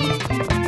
Yeah.